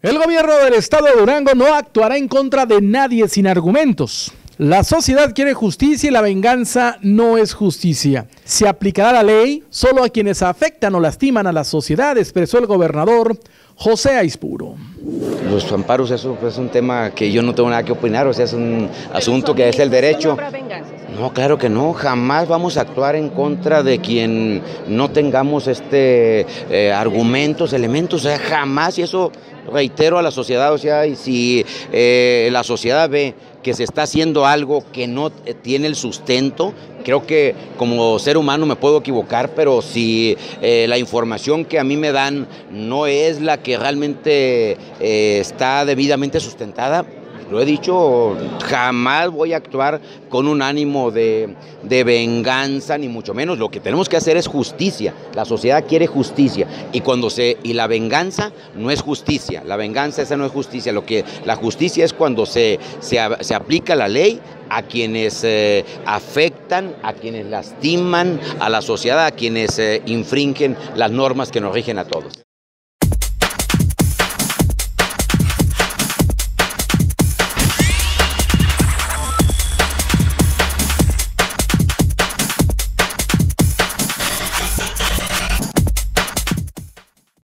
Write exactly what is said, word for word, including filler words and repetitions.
El gobierno del estado de Durango no actuará en contra de nadie sin argumentos. La sociedad quiere justicia y la venganza no es justicia. Se aplicará la ley solo a quienes afectan o lastiman a la sociedad, expresó el gobernador José Aispuro. Los amparos, eso es un tema que yo no tengo nada que opinar, o sea, es un asunto que es el derecho. No, claro que no, jamás vamos a actuar en contra de quien no tengamos este eh, argumentos, elementos, o sea, jamás, y eso reitero a la sociedad, o sea, y si eh, la sociedad ve que se está haciendo algo que no tiene el sustento, creo que como ser humano me puedo equivocar, pero si eh, la información que a mí me dan no es la que realmente eh, está debidamente sustentada, lo he dicho, jamás voy a actuar con un ánimo de, de venganza, ni mucho menos. Lo que tenemos que hacer es justicia. La sociedad quiere justicia. Y cuando se y la venganza no es justicia. La venganza esa no es justicia. Lo que la justicia es cuando se, se, se aplica la ley a quienes eh, afectan, a quienes lastiman a la sociedad, a quienes eh, infringen las normas que nos rigen a todos.